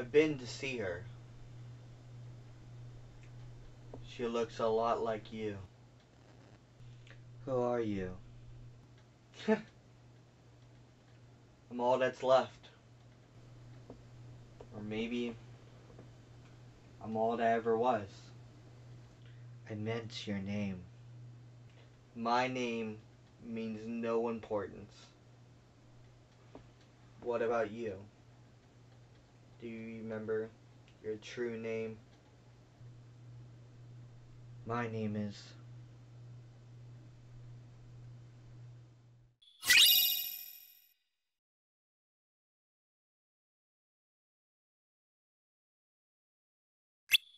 I've been to see her. She looks a lot like you. Who are you? I'm all that's left. Or maybe I'm all that ever was. I meant your name. My name means no importance. What about you? Do you remember your true name? My name is...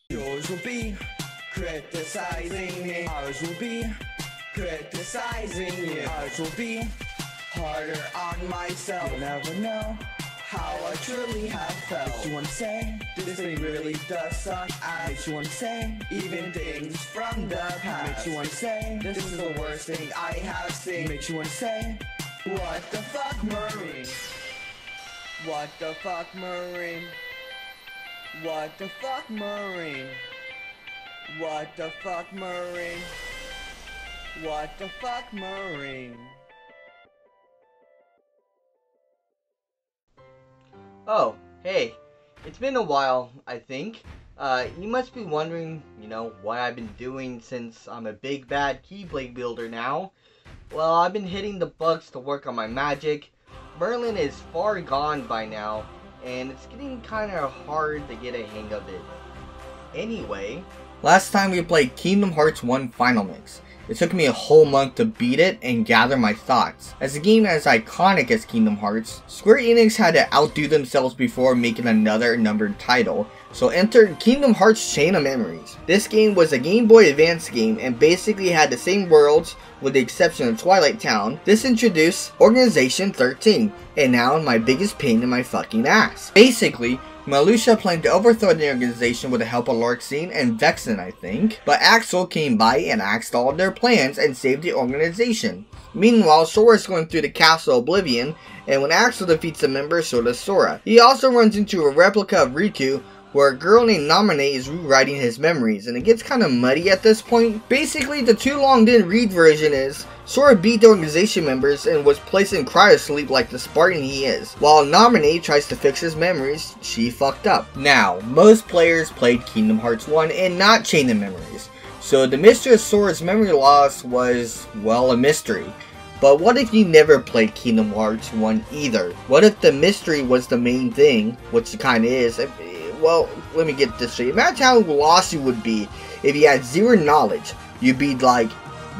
Yours will be criticizing me. Ours will be criticizing you. Ours will be harder on myself. You'll never know how I truly have felt. Makes you wanna say, this thing really does suck. Makes you wanna say, even things from the past. Makes you wanna say, this is the worst thing I have seen. Makes you wanna say, what the fuck, Marine? What the fuck, Marine? What the fuck, Marine? What the fuck, Marine? What the fuck, Marine? Oh, hey. It's been a while, I think. You must be wondering, you know, what I've been doing since I'm a big bad Keyblade builder now. Well, I've been hitting the bugs to work on my magic. Merlin is far gone by now, and it's getting kinda hard to get a hang of it. Anyway, last time we played Kingdom Hearts 1 Final Mix. It took me a whole month to beat it and gather my thoughts. As a game as iconic as Kingdom Hearts, Square Enix had to outdo themselves before making another numbered title, so enter Kingdom Hearts Chain of Memories. This game was a Game Boy Advance game and basically had the same worlds with the exception of Twilight Town. This introduced Organization 13, and now my biggest pain in my fucking ass. Basically, Malusia planned to overthrow the organization with the help of Lorxene and Vexen, I think, but Axel came by and axed all of their plans and saved the organization. Meanwhile, Sora is going through the Castle Oblivion, and when Axel defeats a member, so does Sora. He also runs into a replica of Riku, where a girl named Naminé is rewriting his memories, and it gets kinda muddy at this point. Basically, the too long didn't read version is, Sora beat the organization members and was placed in cryo sleep like the Spartan he is. While Naminé tries to fix his memories, she fucked up. Now, most players played Kingdom Hearts 1 and not Chain of Memories, so the mystery of Sora's memory loss was, well, a mystery. But what if you never played Kingdom Hearts 1 either? What if the mystery was the main thing, which it kinda is? Well, let me get this straight. Imagine how lost you would be if you had zero knowledge. You'd be like,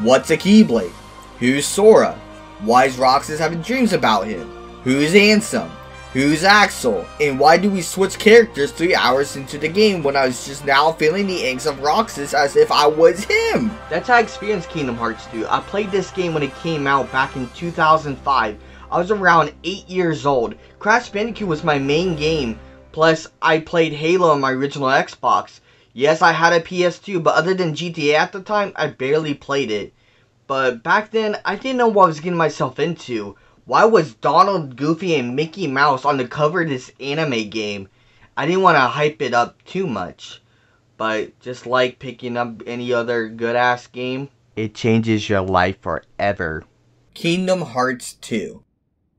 what's a Keyblade? Who's Sora? Why is Roxas having dreams about him? Who's Ansem? Who's Axel? And why do we switch characters 3 hours into the game when I was just now feeling the angst of Roxas as if I was him? That's how I experienced Kingdom Hearts 2. I played this game when it came out back in 2005. I was around 8 years old. Crash Bandicoot was my main game. Plus, I played Halo on my original Xbox. Yes, I had a PS2, but other than GTA at the time, I barely played it. But back then, I didn't know what I was getting myself into. Why was Donald, Goofy, and Mickey Mouse on the cover of this anime game? I didn't want to hype it up too much. But just like picking up any other good-ass game, it changes your life forever. Kingdom Hearts 2.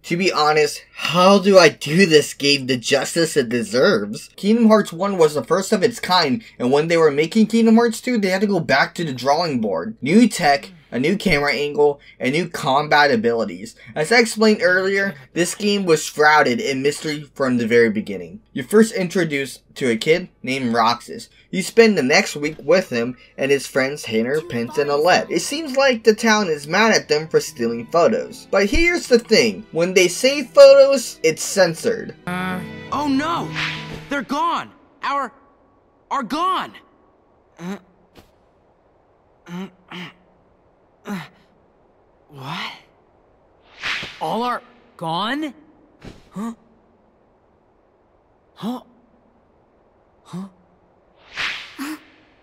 To be honest, how do I do this game the justice it deserves? Kingdom Hearts 1 was the first of its kind, and when they were making Kingdom Hearts 2, they had to go back to the drawing board. New tech, a new camera angle, and new combat abilities. As I explained earlier, this game was shrouded in mystery from the very beginning. You're first introduced to a kid named Roxas. You spend the next week with him and his friends Hayner, Pence, and Olette. It seems like the town is mad at them for stealing photos. But here's the thing, when they say photos, it's censored. Oh no! They're gone! Are gone! What? All are gone? Huh? Huh? Huh?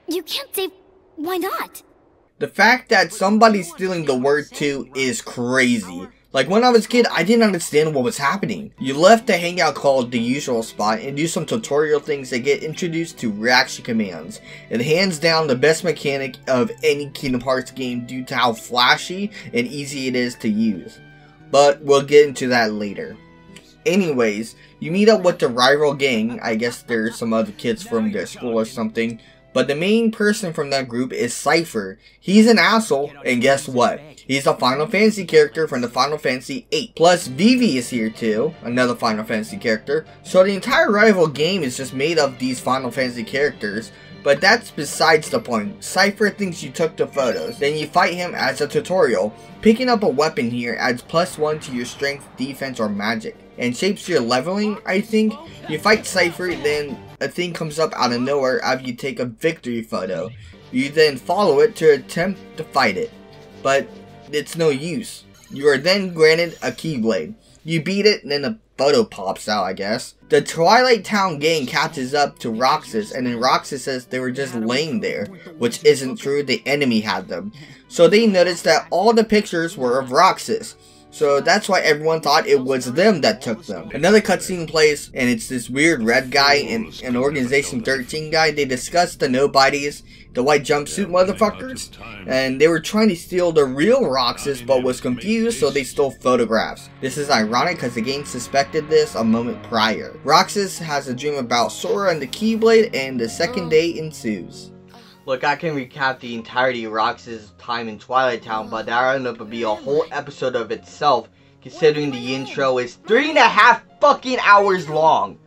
You can't say... why not? The fact that somebody's stealing the word too is crazy. Like, when I was a kid, I didn't understand what was happening. You left the hangout called the usual spot and do some tutorial things that get introduced to reaction commands. It hands down the best mechanic of any Kingdom Hearts game due to how flashy and easy it is to use. But we'll get into that later. Anyways, you meet up with the rival gang. I guess there's some other kids from their school or something. But the main person from that group is Cypher. He's an asshole, and guess what? He's a Final Fantasy character from the Final Fantasy VIII. Plus, Vivi is here too, another Final Fantasy character. So the entire rival game is just made of these Final Fantasy characters. But that's besides the point. Cypher thinks you took the photos, then you fight him as a tutorial. Picking up a weapon here adds +1 to your strength, defense, or magic, and shapes your leveling, I think. You fight Cypher, then a thing comes up out of nowhere after you take a victory photo. You then follow it to attempt to fight it, but it's no use. You are then granted a Keyblade. You beat it, and then a photo pops out, I guess. The Twilight Town gang catches up to Roxas, and then Roxas says they were just laying there, which isn't true, the enemy had them. So they noticed that all the pictures were of Roxas. So that's why everyone thought it was them that took them. Another cutscene plays, and it's this weird red guy and an Organization 13 guy. They discussed the Nobodies, the white jumpsuit motherfuckers, and they were trying to steal the real Roxas but was confused, so they stole photographs. This is ironic because the game suspected this a moment prior. Roxas has a dream about Sora and the Keyblade, and the second day ensues. Look, I can recap the entirety of Roxas' time in Twilight Town, but that ended up to be a whole episode of itself, considering the intro is 3.5 fucking hours long.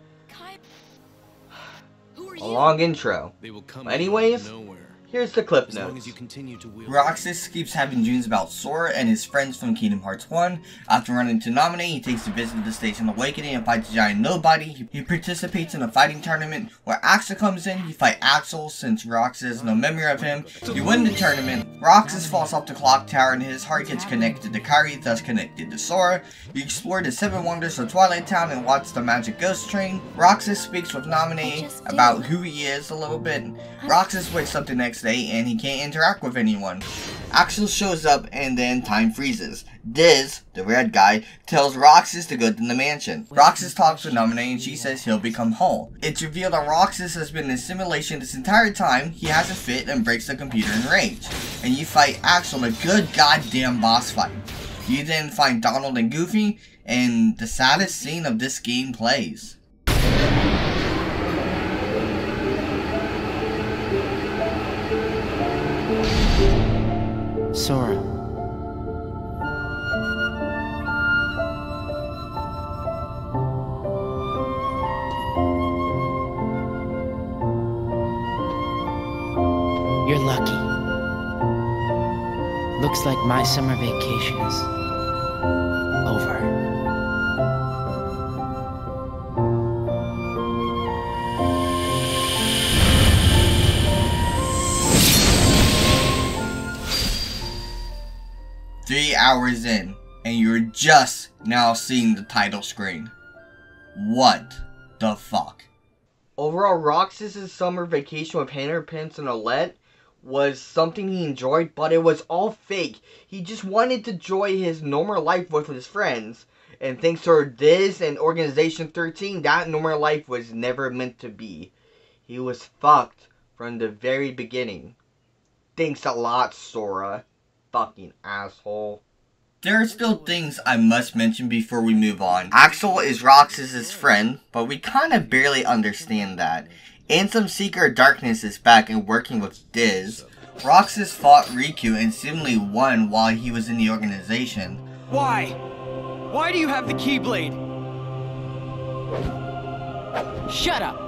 A long intro. But anyways, here's the clip notes. Roxas keeps having dreams about Sora and his friends from Kingdom Hearts 1. After running to Naminé, he takes a visit to the Station Awakening and fights a giant nobody. He participates in a fighting tournament where Axel comes in. You fight Axel since Roxas has no memory of him. You win the tournament. Roxas falls off the clock tower and his heart gets connected to Kairi, thus connected to Sora. You explore the 7 wonders of Twilight Town and watch the magic ghost train. Roxas speaks with Naminé about who he is a little bit. Roxas wakes up the next day and he can't interact with anyone. Axel shows up and then time freezes. Diz, the red guy, tells Roxas to go to the mansion. Roxas talks with Naminé and she says he'll become whole. It's revealed that Roxas has been in simulation this entire time. He has a fit and breaks the computer in rage. And you fight Axel in a good goddamn boss fight. You then find Donald and Goofy, and the saddest scene of this game plays. Sora. You're lucky. Looks like my summer vacation is over. Hours in, and you're just now seeing the title screen. What the fuck? Overall, Roxas' summer vacation with Hayner, Pence, and Olette was something he enjoyed, but it was all fake. He just wanted to enjoy his normal life with his friends, and thanks to Diz and Organization 13, that normal life was never meant to be. He was fucked from the very beginning. Thanks a lot, Sora. Fucking asshole. There are still things I must mention before we move on. Axel is Roxas' friend, but we kind of barely understand that. Ansem Seeker of Darkness is back and working with Diz. Roxas fought Riku and seemingly won while he was in the organization. Why? Why do you have the Keyblade? Shut up!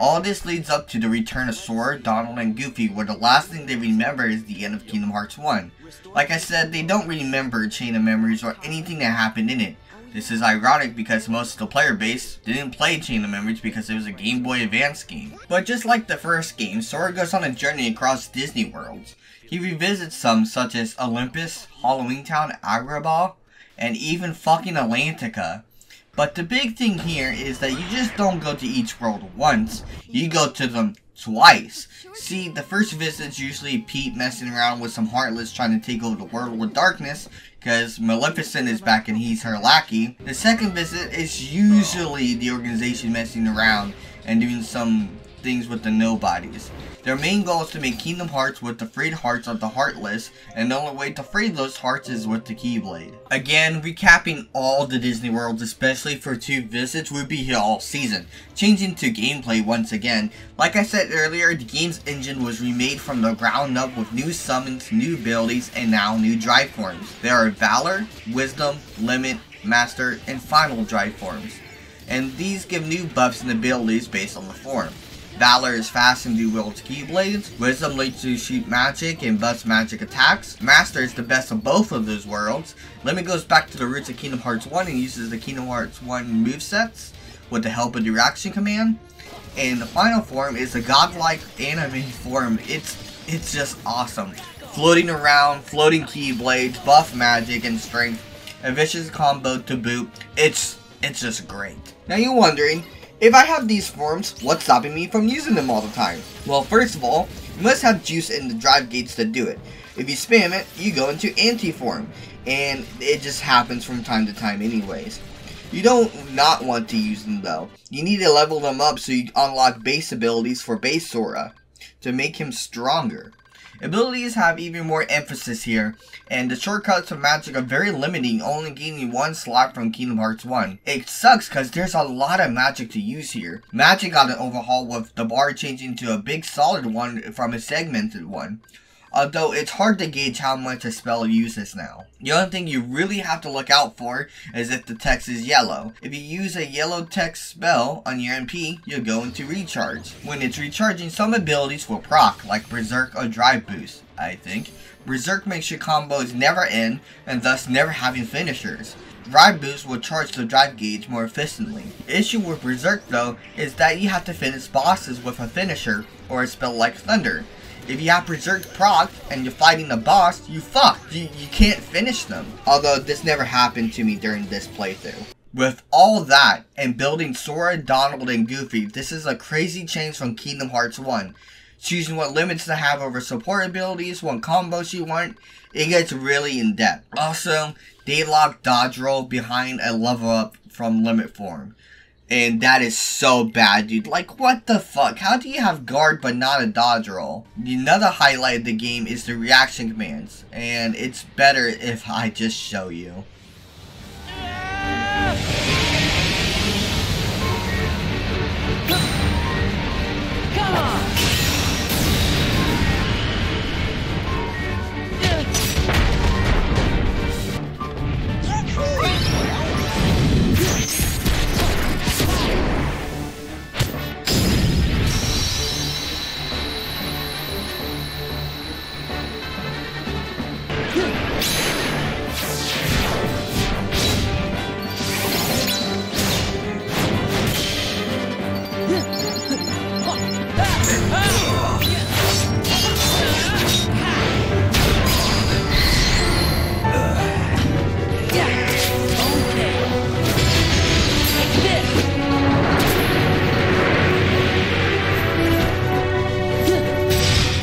All this leads up to the return of Sora, Donald, and Goofy, where the last thing they remember is the end of Kingdom Hearts 1. Like I said, they don't remember Chain of Memories or anything that happened in it. This is ironic because most of the player base didn't play Chain of Memories because it was a Game Boy Advance game. But just like the first game, Sora goes on a journey across Disney worlds. He revisits some such as Olympus, Halloween Town, Agrabah, and even fucking Atlantica. But the big thing here is that you just don't go to each world once, you go to them twice. See, the first visit's usually Pete messing around with some Heartless trying to take over the world with darkness, because Maleficent is back and he's her lackey. The second visit is usually the organization messing around and doing some things with the Nobodies. Their main goal is to make Kingdom Hearts with the freed hearts of the Heartless, and the only way to free those hearts is with the Keyblade. Again, recapping all the Disney worlds, especially for two visits, would be here all season, changing to gameplay once again. Like I said earlier, the game's engine was remade from the ground up with new summons, new abilities, and now new drive forms. There are Valor, Wisdom, Limit, Master, and Final drive forms, and these give new buffs and abilities based on the form. Valor is fast and dual-wields Keyblades. Wisdom leads to shoot magic and buffs magic attacks. Master is the best of both of those worlds. Limit goes back to the roots of Kingdom Hearts 1 and uses the Kingdom Hearts 1 movesets with the help of the reaction command. And the final form is a godlike anime form. It's just awesome. Floating around, floating Keyblades, buff magic and strength, a vicious combo to boot. It's just great. Now you're wondering, if I have these forms, what's stopping me from using them all the time? Well, first of all, you must have juice in the drive gates to do it. If you spam it, you go into anti-form, and it just happens from time to time anyways. You don't not want to use them though. You need to level them up so you unlock base abilities for base Sora to make him stronger. Abilities have even more emphasis here, and the shortcuts of magic are very limiting, only gaining one slot from Kingdom Hearts 1. It sucks because there's a lot of magic to use here. Magic got an overhaul with the bar changing to a big solid one from a segmented one, although it's hard to gauge how much a spell uses now. The only thing you really have to look out for is if the text is yellow. If you use a yellow text spell on your MP, you'll go into recharge. When it's recharging, some abilities will proc, like Berserk or Drive Boost, I think. Berserk makes your combos never end, and thus never having finishers. Drive Boost will charge the drive gauge more efficiently. The issue with Berserk though, is that you have to finish bosses with a finisher, or a spell like Thunder. If you have Berserk proc and you're fighting a boss, you fucked. You can't finish them. Although this never happened to me during this playthrough. With all that and building Sora, Donald, and Goofy, this is a crazy change from Kingdom Hearts 1. Choosing what limits to have over support abilities, what combos you want, it gets really in depth. Also, they lock Dodge Roll behind a level up from Limit form. And that is so bad, dude. Like, what the fuck? How do you have guard but not a dodge roll? Another highlight of the game is the reaction commands, and it's better if I just show you. Come on.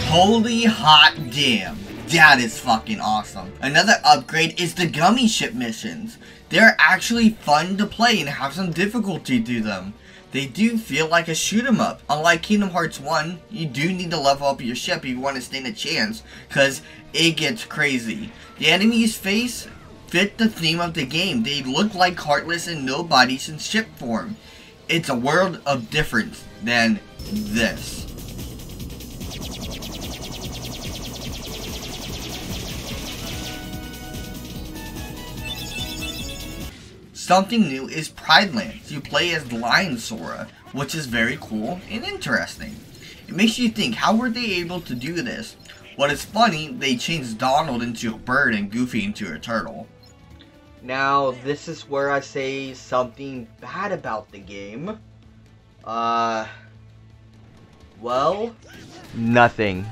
Holy hot damn, that is fucking awesome. Another upgrade is the gummy ship missions. They're actually fun to play and have some difficulty to them. They do feel like a shoot 'em up. Unlike Kingdom Hearts 1, you do need to level up your ship if you want to stand a chance, cause it gets crazy. The enemies face fit the theme of the game. They look like Heartless and Nobodies in ship form. It's a world of difference than this. Something new is Pride Lands. You play as Lion Sora, which is very cool and interesting. It makes you think, how were they able to do this? What is funny, they changed Donald into a bird and Goofy into a turtle. Now, this is where I say something bad about the game. Well, nothing.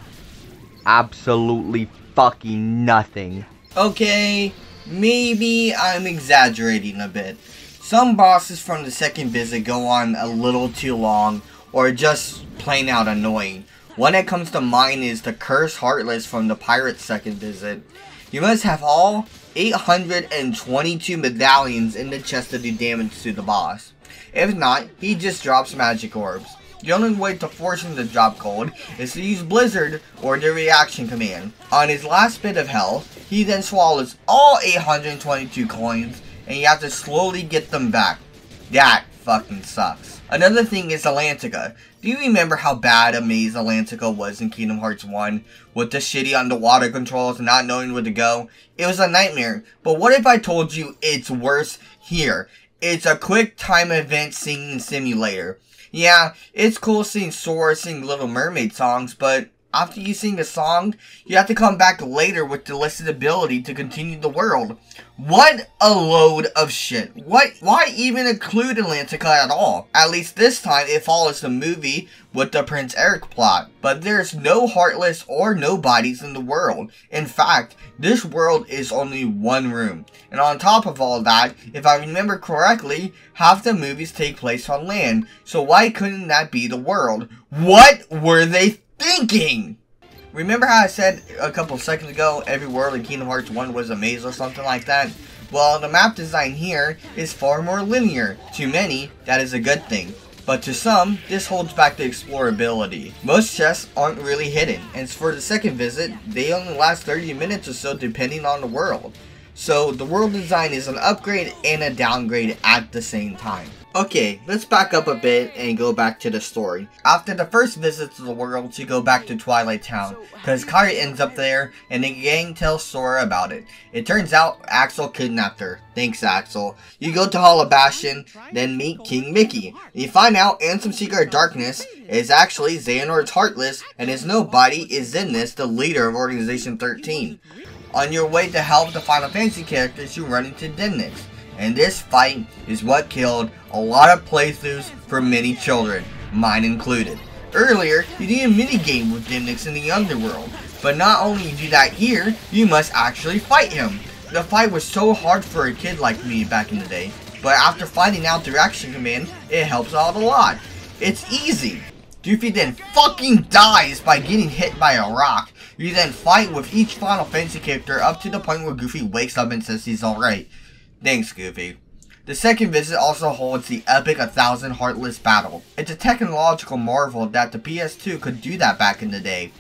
Absolutely fucking nothing. Okay. Maybe I'm exaggerating a bit. Some bosses from the second visit go on a little too long, or just plain out annoying. One that comes to mind is the Cursed Heartless from the Pirate's second visit. You must have all 822 medallions in the chest to do damage to the boss. If not, he just drops magic orbs. The only way to force him to drop gold is to use Blizzard or the reaction command. On his last bit of health, he then swallows all 822 coins and you have to slowly get them back. That fucking sucks. Another thing is Atlantica. Do you remember how bad a maze Atlantica was in Kingdom Hearts 1? With the shitty underwater controls and not knowing where to go? It was a nightmare. But what if I told you it's worse here? It's a quick time event singing simulator. Yeah, it's cool seeing Sora sing Little Mermaid songs, but after you sing the song, you have to come back later with the listed ability to continue the world. What a load of shit. What? Why even include Atlantica at all? At least this time it follows the movie with the Prince Eric plot. But there's no Heartless or Nobodies in the world. In fact, this world is only one room. And on top of all that, if I remember correctly, half the movies take place on land. So why couldn't that be the world? What were they thinking? Remember how I said a couple seconds ago every world in Kingdom Hearts 1 was a maze or something like that? Well, the map design here is far more linear. To many, that is a good thing. But to some, this holds back the explorability. Most chests aren't really hidden, and for the second visit, they only last 30 minutes or so depending on the world. So the world design is an upgrade and a downgrade at the same time. Okay, let's back up a bit and go back to the story. After the first visit to the world, you go back to Twilight Town, because Kairi ends up there and the gang tells Sora about it. It turns out Axel kidnapped her. Thanks, Axel. You go to Hall of Bastion, then meet King Mickey. You find out Ansem Seeker of Darkness is actually Xehanort's Heartless, and his nobody is Xemnas, the leader of Organization 13. On your way to help the Final Fantasy characters, you run into Demnix. And this fight is what killed a lot of playthroughs for many children, mine included. Earlier, you did a minigame with Demnix in the underworld, but not only do that here, you must actually fight him. The fight was so hard for a kid like me back in the day, but after finding out the reaction command, it helps out a lot. It's easy. Goofy then fucking dies by getting hit by a rock. You then fight with each Final Fantasy character up to the point where Goofy wakes up and says he's alright. Thanks, Goofy. The second visit also holds the epic 1000 Heartless battle. It's a technological marvel that the PS2 could do that back in the day.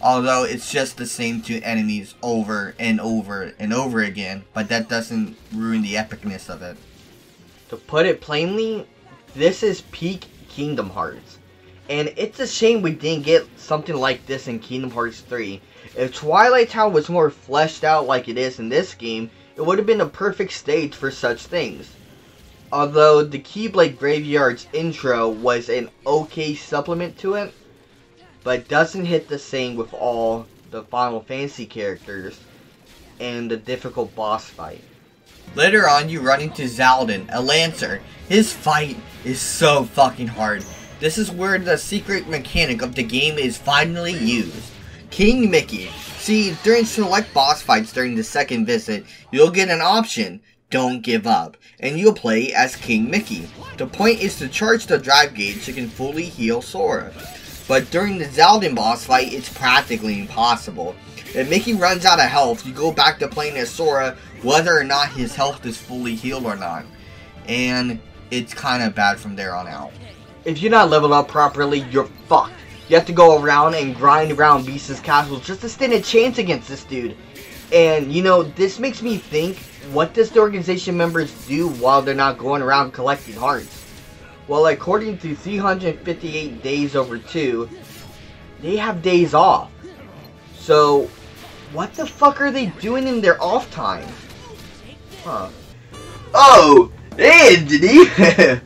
Although it's just the same two enemies over and over and over again, but that doesn't ruin the epicness of it. To put it plainly, this is peak Kingdom Hearts. And it's a shame we didn't get something like this in Kingdom Hearts 3. If Twilight Town was more fleshed out like it is in this game, it would have been a perfect stage for such things. Although the Keyblade Graveyard's intro was an okay supplement to it, but doesn't hit the same with all the Final Fantasy characters and the difficult boss fight. Later on, you run into Zaldin, a Lancer. His fight is so fucking hard. This is where the secret mechanic of the game is finally used. King Mickey. See, during select boss fights during the second visit, you'll get an option, don't give up, and you'll play as King Mickey. The point is to charge the drive gauge so you can fully heal Sora. But during the Zaldin boss fight, it's practically impossible. If Mickey runs out of health, you go back to playing as Sora whether or not his health is fully healed or not. And it's kind of bad from there on out. If you're not leveled up properly, you're fucked. You have to go around and grind around Beast's castle just to stand a chance against this dude. And, you know, this makes me think, what does the organization members do while they're not going around collecting hearts? Well, according to 358 days over 2, they have days off. So, what the fuck are they doing in their off time? Huh. Oh! Hey, Anthony!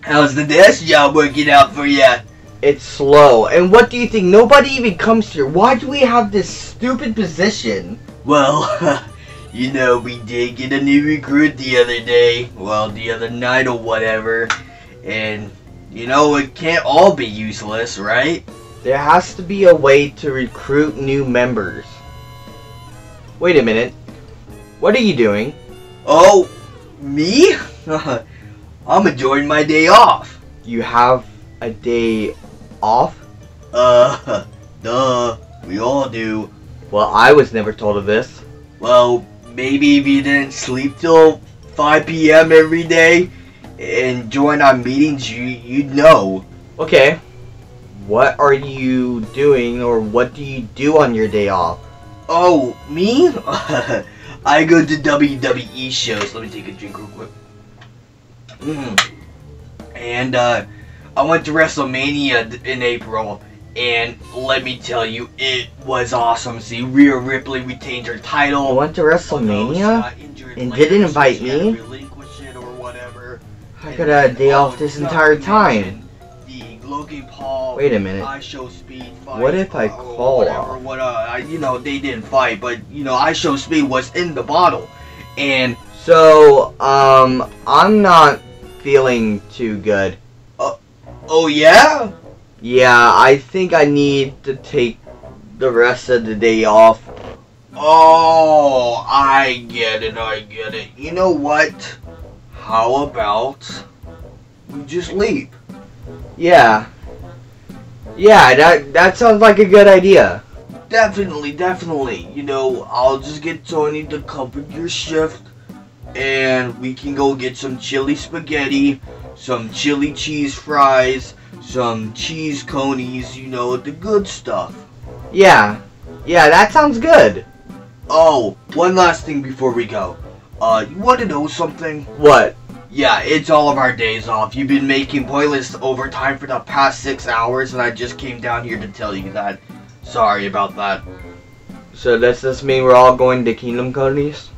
How's the desk job working out for ya? It's slow, and what do you think? Nobody even comes here. Why do we have this stupid position? Well, you know, we did get a new recruit the other day, well, the other night or whatever, and, you know, it can't all be useless, right? There has to be a way to recruit new members. Wait a minute. What are you doing? Oh, me? I'm enjoying my day off. You have a day off? Duh, we all do. Well, I was never told of this. Well, maybe if you didn't sleep till 5 p.m. every day and join our meetings, you'd know. Okay. What are you doing, or what do you do on your day off? Oh, me? I go to WWE shows. Let me take a drink real quick. And I went to WrestleMania in April, and let me tell you, it was awesome. See, Rhea Ripley retained her title. You went to WrestleMania and didn't invite me? I could have a day off this entire time. Wait a minute. What if I call off? You know, they didn't fight, but you know, I Show Speed was in the bottle, and so I'm not feeling too good. Oh yeah? Yeah, I think I need to take the rest of the day off. Oh, I get it. I get it. You know what? How about we just leave? Yeah. Yeah, that sounds like a good idea. Definitely, definitely. You know, I'll just get Tony to cover your shift, and we can go get some chili spaghetti, some chili cheese fries, some cheese conies, you know, the good stuff. Yeah. Yeah, that sounds good. Oh, one last thing before we go. You want to know something? What? Yeah, it's all of our days off. You've been making pointless overtime for the past 6 hours, and I just came down here to tell you that. Sorry about that. So does this mean we're all going to Kingdom Colonies?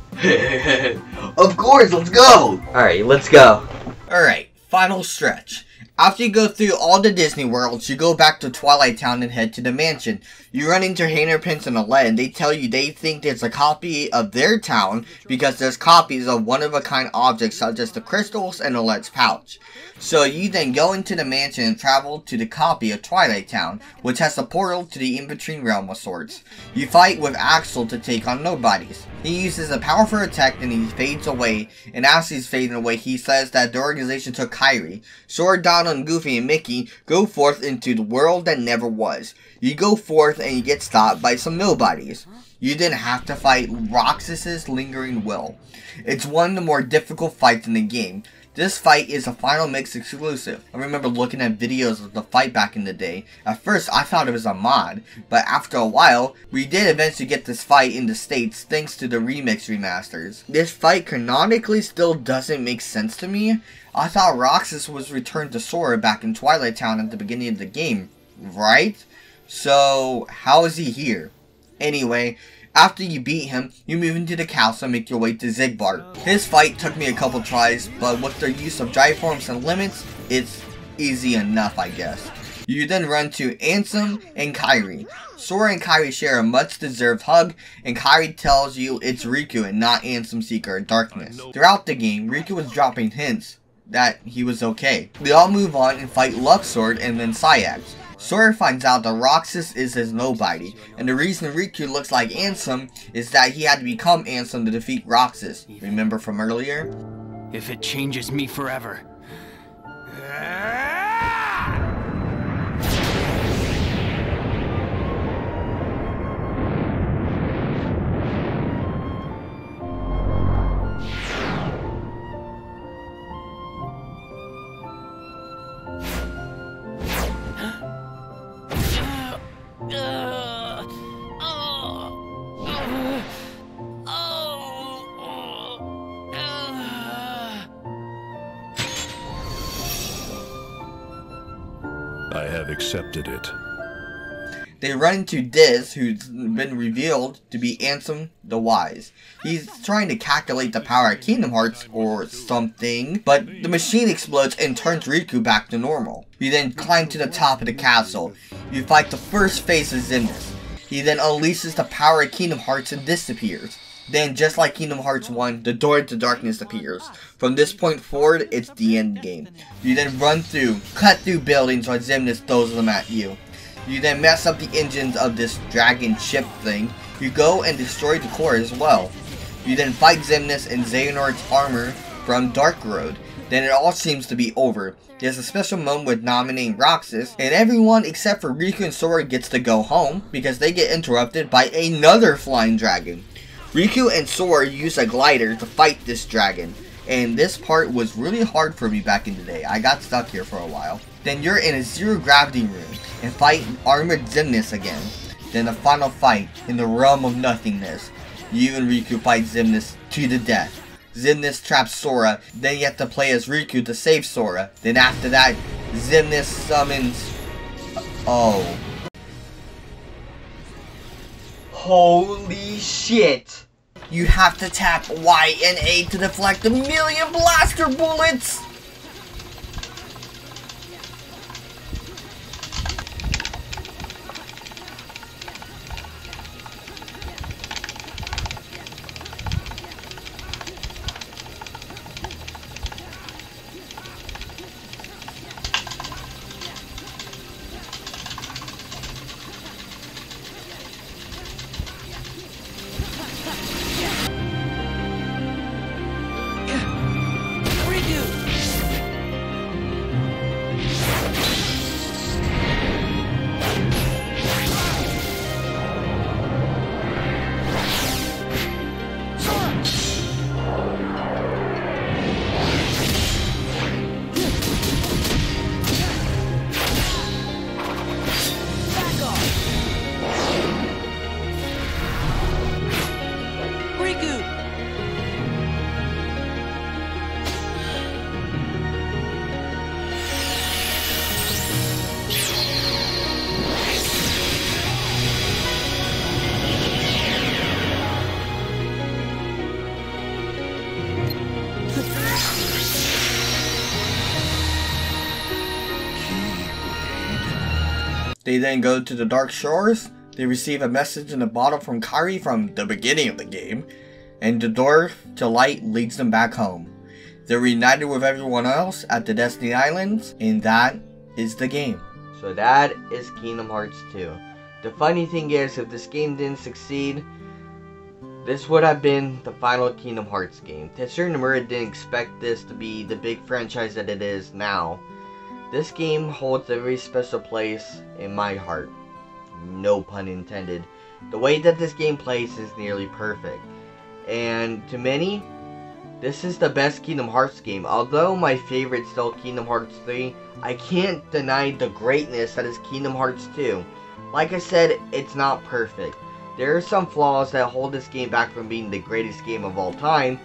Of course, let's go! Alright, let's go. Alright, final stretch. After you go through all the Disney worlds, you go back to Twilight Town and head to the mansion. You run into Hayner, Pence, and Olette, and they tell you they think there's a copy of their town because there's copies of one-of-a-kind objects such as the crystals and Olette's pouch. So you then go into the mansion and travel to the copy of Twilight Town, which has a portal to the in-between realm of sorts. You fight with Axel to take on Nobodies. He uses a powerful attack and he fades away, and as he's fading away, he says that the organization took Kairi. Sora, Donald, and Goofy and Mickey go forth into the world that never was. You go forth and you get stopped by some nobodies. You then have to fight Roxas's Lingering Will. It's one of the more difficult fights in the game. This fight is a Final Mix exclusive. I remember looking at videos of the fight back in the day. At first I thought it was a mod, but after a while, we did eventually get this fight in the States thanks to the remix remasters. This fight canonically still doesn't make sense to me. I thought Roxas was returned to Sora back in Twilight Town at the beginning of the game, right? So, how is he here? Anyway, after you beat him, you move into the castle and make your way to Xehanort. His fight took me a couple tries, but with their use of drive forms and limits, it's easy enough, I guess. You then run to Ansem and Kairi. Sora and Kairi share a much-deserved hug, and Kairi tells you it's Riku and not Ansem Seeker of Darkness. Throughout the game, Riku was dropping hints that he was okay. They all move on and fight Luxord and then Syax. Sora finds out that Roxas is his nobody, and the reason Riku looks like Ansem is that he had to become Ansem to defeat Roxas. Remember from earlier? If it changes me forever. I have accepted it. They run into Diz, who's been revealed to be Ansem the Wise. He's trying to calculate the power of Kingdom Hearts or something, but the machine explodes and turns Riku back to normal. You then climb to the top of the castle. You fight the first phase of Xemnas. He then unleashes the power of Kingdom Hearts and disappears. Then, just like Kingdom Hearts 1, the door to darkness appears. From this point forward, it's the end game. You then run through, cut through buildings while Xemnas throws them at you. You then mess up the engines of this dragon ship thing. You go and destroy the core as well. You then fight Xemnas in Xehanort's armor from Dark Road. Then it all seems to be over. There's a special moment with Naminé and Roxas, and everyone except for Riku and Sora gets to go home because they get interrupted by another flying dragon. Riku and Sora used a glider to fight this dragon, and this part was really hard for me back in the day. I got stuck here for a while. Then you're in a zero gravity room and fight Armored Xemnas again. Then a final fight in the realm of nothingness. You and Riku fight Xemnas to the death. Xemnas traps Sora, then you have to play as Riku to save Sora. Then after that, Xemnas summons... Oh. Holy shit! You have to tap Y and A to deflect a million blaster bullets! They then go to the Dark Shores. They receive a message in a bottle from Kairi from the beginning of the game, and the door to light leads them back home. They're reunited with everyone else at the Destiny Islands, and that is the game. So that is Kingdom Hearts 2. The funny thing is, if this game didn't succeed, this would have been the final Kingdom Hearts game. Tetsuya Nomura didn't expect this to be the big franchise that it is now. This game holds a very special place in my heart, no pun intended. The way that this game plays is nearly perfect, and to many, this is the best Kingdom Hearts game. Although my favorite is still Kingdom Hearts 3, I can't deny the greatness that is Kingdom Hearts 2. Like I said, it's not perfect. There are some flaws that hold this game back from being the greatest game of all time.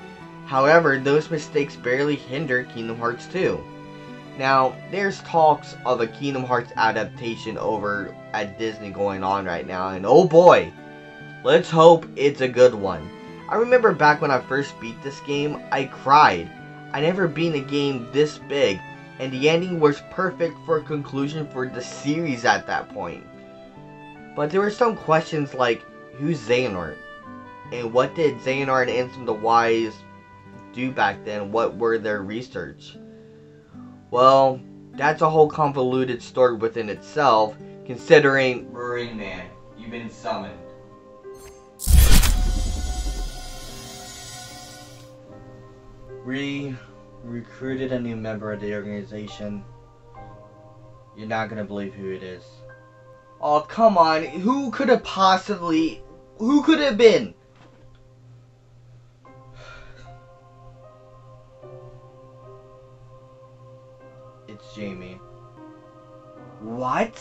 However, those mistakes barely hinder Kingdom Hearts 2. Now, there's talks of a Kingdom Hearts adaptation over at Disney going on right now, and oh boy, let's hope it's a good one. I remember back when I first beat this game, I cried. I never beat a game this big, and the ending was perfect for a conclusion for the series at that point. But there were some questions like, who's Xehanort? And what did Xehanort and Ansem the Wise do back then? What were their research? Well, that's a whole convoluted story within itself, considering... Marine Man, you've been summoned. We recruited a new member of the organization. You're not gonna believe who it is. Oh, come on, who could have possibly... Who could have been? Jamie. What?